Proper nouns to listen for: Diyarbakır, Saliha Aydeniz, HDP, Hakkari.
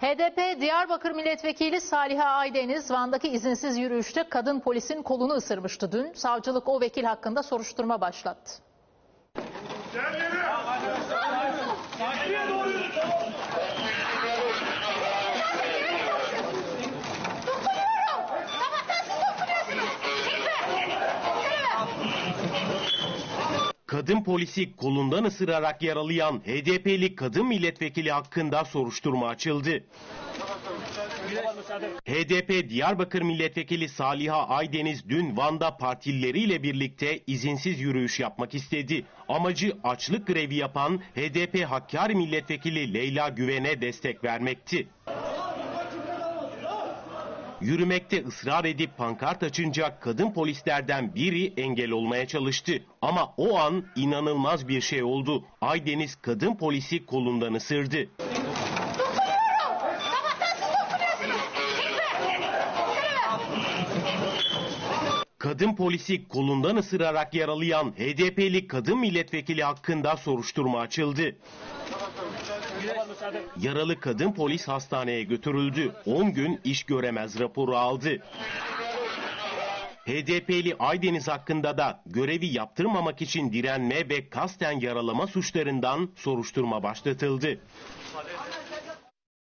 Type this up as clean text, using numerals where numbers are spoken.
HDP Diyarbakır Milletvekili Saliha Aydeniz Van'daki izinsiz yürüyüşte kadın polisin kolunu ısırmıştı dün. Savcılık o vekil hakkında soruşturma başlattı. Kadın polisi kolundan ısırarak yaralayan HDP'li kadın milletvekili hakkında soruşturma açıldı. HDP Diyarbakır Milletvekili Saliha Aydeniz dün Van'da partilileriyle birlikte izinsiz yürüyüş yapmak istedi. Amacı açlık grevi yapan HDP Hakkari Milletvekili Leyla Güven'e destek vermekti. Yürümekte ısrar edip pankart açınca kadın polislerden biri engel olmaya çalıştı. Ama o an inanılmaz bir şey oldu. Aydeniz kadın polisi kolundan ısırdı. Kadın polisi kolundan ısırarak yaralayan HDP'li kadın milletvekili hakkında soruşturma açıldı. Yaralı kadın polis hastaneye götürüldü. 10 gün iş göremez raporu aldı. HDP'li Aydeniz hakkında da görevi yaptırmamak için direnme ve kasten yaralama suçlarından soruşturma başlatıldı.